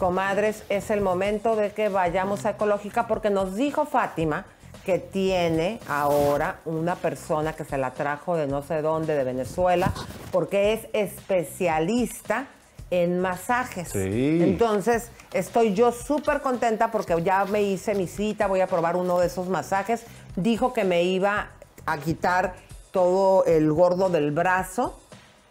Comadres, es el momento de que vayamos a Ecológica porque nos dijo Fátima que tiene ahora una persona que se la trajo de no sé dónde, de Venezuela, porque es especialista en masajes. Sí. Entonces, estoy yo súper contenta porque ya me hice mi cita, voy a probar uno de esos masajes. Dijo que me iba a quitar todo el gordo del brazo,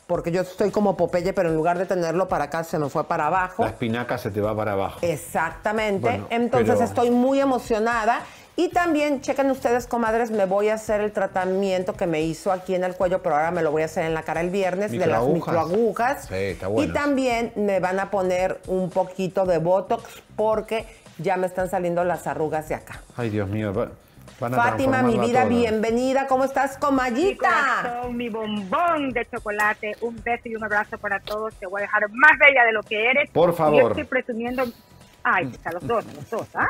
porque yo estoy como Popeye, pero en lugar de tenerlo para acá, se me fue para abajo. La espinaca se te va para abajo. Exactamente. Bueno, entonces, pero... estoy muy emocionada. Y también, chequen ustedes, comadres, me voy a hacer el tratamiento que me hizo aquí en el cuello, pero ahora me lo voy a hacer en la cara el viernes, de las microagujas. Sí, está bueno. Y también me van a poner un poquito de Botox porque ya me están saliendo las arrugas de acá. Ay, Dios mío. Fátima, mi vida, bienvenida. ¿Cómo estás, comallita? Mi corazón, mi bombón de chocolate. Un beso y un abrazo para todos. Te voy a dejar más bella de lo que eres. Por favor. Yo estoy presumiendo... Ay, a los dos, ¿ah?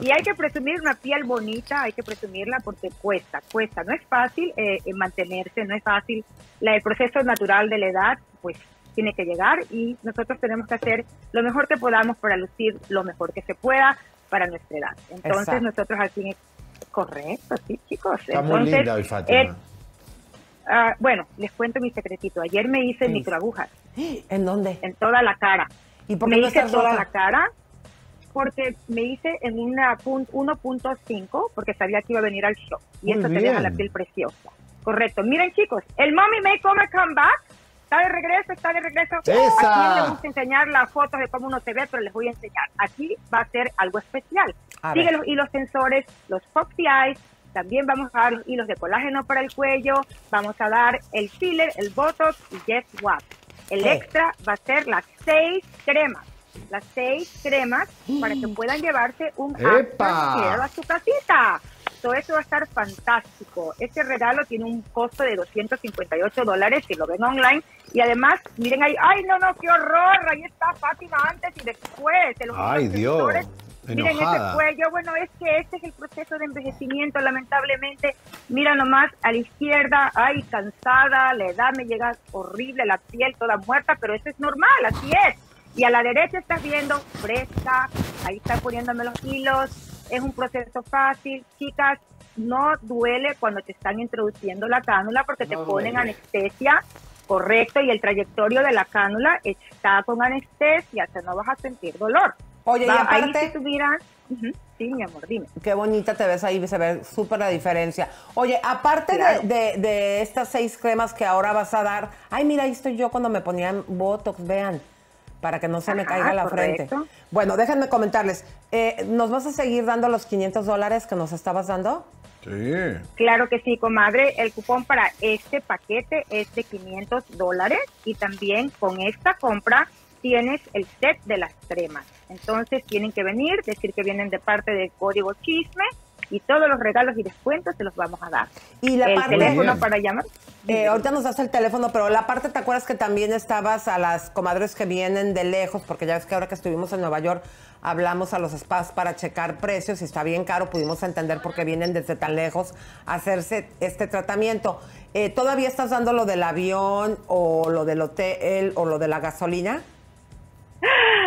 Y hay que presumir una piel bonita, hay que presumirla porque cuesta. No es fácil mantenerse, no es fácil. El proceso natural de la edad, pues, tiene que llegar y nosotros tenemos que hacer lo mejor que podamos para lucir lo mejor que se pueda para nuestra edad. Entonces, exacto, nosotros aquí... Correcto, sí, chicos. Está entonces, muy linda hoy, Fátima. Bueno, les cuento mi secretito. Ayer me hice microagujas. ¿En dónde? En toda la cara. ¿Y por qué me hice toda la cara? Porque me hice en una 1.5 porque sabía que iba a venir al show. Y eso te deja la piel preciosa. Correcto. Miren, chicos, el Mommy Makeover Comeback está de regreso, está de regreso. Esa. Aquí les gusta enseñar las fotos de cómo uno se ve, pero les voy a enseñar. Aquí va a ser algo especial. Sigue los hilos tensores, los Foxy Eyes. También vamos a dar los hilos de colágeno para el cuello. Vamos a dar el filler, el Botox y Yes What. El extra va a ser las 6 cremas. Las 6 cremas para que puedan llevarse un aftercare a su casita. Todo eso va a estar fantástico. Este regalo tiene un costo de $258 si lo ven online. Y además, miren ahí, ¡ay, no, no, qué horror! Ahí está Fátima antes y después. ¡Ay, Dios! Miren ese cuello. Bueno, es que este es el proceso de envejecimiento, lamentablemente. Mira nomás a la izquierda, ay, cansada, la edad me llega horrible, la piel toda muerta, pero eso es normal, así es. Y a la derecha estás viendo fresca, ahí están poniéndome los hilos, es un proceso fácil, chicas, no duele cuando te están introduciendo la cánula porque te ponen anestesia, correcto, y el trayectorio de la cánula está con anestesia, o sea, no vas a sentir dolor. Oye, y aparte... Ahí si tuvieras... Sí, mi amor, dime. Qué bonita te ves ahí, se ve súper la diferencia. Oye, aparte de estas 6 cremas que ahora vas a dar, ay, mira, ahí estoy yo cuando me ponían Botox, vean, para que no se me caiga la frente. Bueno, déjenme comentarles. ¿Nos vas a seguir dando los $500 que nos estabas dando? Sí. Claro que sí, comadre. El cupón para este paquete es de $500. Y también con esta compra tienes el set de las cremas. Entonces tienen que venir, decir que vienen de parte del código Chisme. Y todos los regalos y descuentos se los vamos a dar. Y la parte, teléfono para llamar. Ahorita nos das el teléfono, pero la parte, ¿te acuerdas que también estabas a las comadres que vienen de lejos? Porque ya ves que ahora que estuvimos en Nueva York, hablamos a los spas para checar precios y está bien caro, pudimos entender por qué vienen desde tan lejos a hacerse este tratamiento. ¿Todavía estás dando lo del avión o lo del hotel o lo de la gasolina?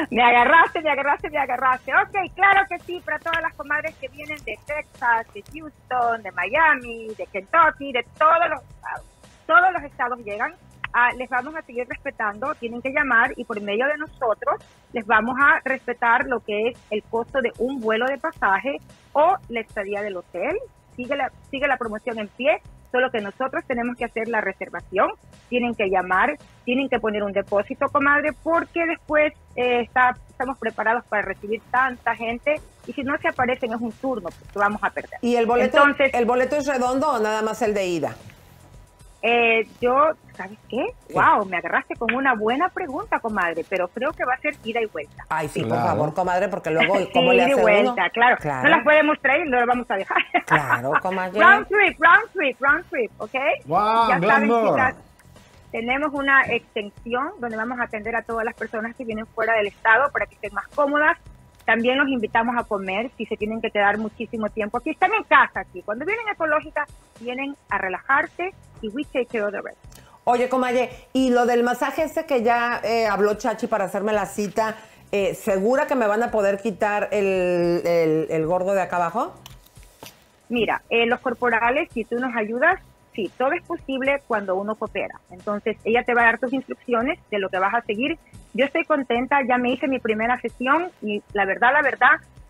Me agarraste. Ok, claro que sí, para todas las comadres que vienen de Texas, de Houston, de Miami, de Kentucky, de todos los estados llegan, les vamos a seguir respetando, tienen que llamar y por medio de nosotros les vamos a respetar lo que es el costo de un vuelo de pasaje o la estadía del hotel. Sigue la promoción en pie, solo que nosotros tenemos que hacer la reservación, tienen que llamar, tienen que poner un depósito, comadre, porque después estamos preparados para recibir tanta gente y si no se aparecen es un turno que vamos a perder. ¿Y el boleto, entonces, el boleto es redondo o nada más el de ida? ¿Sabes qué? Wow, me agarraste con una buena pregunta, comadre, pero creo que va a ser ida y vuelta. Ay, sí, claro. Por favor, comadre, porque luego, ¿cómo le hace uno? Ida y vuelta, claro. No las podemos traer, no las vamos a dejar. Claro, comadre. Round trip, ¿ok? Wow, ya saben, chicas, tenemos una extensión donde vamos a atender a todas las personas que vienen fuera del estado para que estén más cómodas. También los invitamos a comer si se tienen que quedar muchísimo tiempo. Aquí están en casa, aquí. Cuando vienen a Ecológica, vienen a relajarse y we take care of the rest. Oye, comadre, y lo del masaje que ya habló Chachi para hacerme la cita, ¿Segura que me van a poder quitar el gordo de acá abajo? Mira, los corporales, si tú nos ayudas, sí, todo es posible cuando uno coopera. Entonces, ella te va a dar tus instrucciones de lo que vas a seguir. Yo estoy contenta, ya me hice mi primera sesión y la verdad,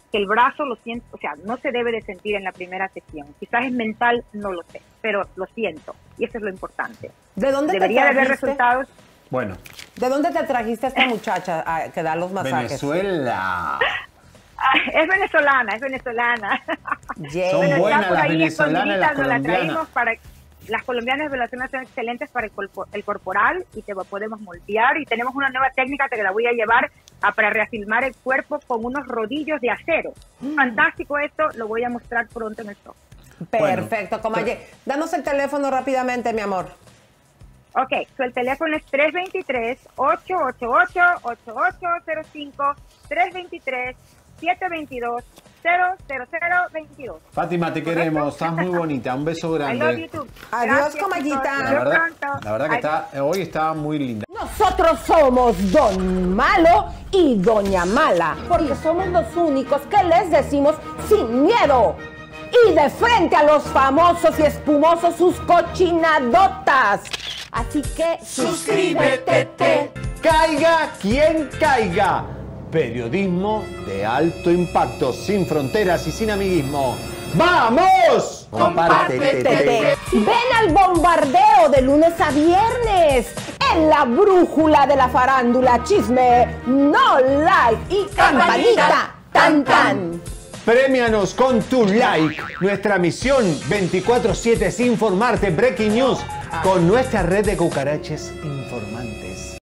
que el brazo lo siento, o sea, no se debe de sentir en la primera sesión. Quizás es mental, no lo sé, pero lo siento y eso es lo importante. ¿De dónde debería de haber resultados? Bueno. ¿De dónde te trajiste a esta muchacha que da los masajes? Venezuela. Es venezolana, es venezolana. Yeah. Son bueno, buenas las venezolanas, las colombianas. La para, las colombianas venezolanas son excelentes para el corporal y te podemos moldear. Y tenemos una nueva técnica que la voy a llevar para reafirmar el cuerpo con unos rodillos de acero. Fantástico esto, lo voy a mostrar pronto en el show. Perfecto, bueno, comadre. Danos el teléfono rápidamente, mi amor. Ok, so el teléfono es 323-888-8805, 323-722-00022. Fátima, te queremos, estás muy bonita, un beso grande. Adiós, comallita. La verdad que hoy está muy linda. Nosotros somos Don Malo y Doña Mala, porque somos los únicos que les decimos sin miedo y de frente a los famosos y espumosos sus cochinadotas. Así que suscríbete, caiga quien caiga. Periodismo de alto impacto, sin fronteras y sin amiguismo. ¡Vamos! Compártete. Ven al bombardeo de lunes a viernes en la brújula de la farándula. Chisme No Like y campanita tan tan. Premianos con tu like. Nuestra misión 24/7 es informarte breaking news con nuestra red de cucaraches.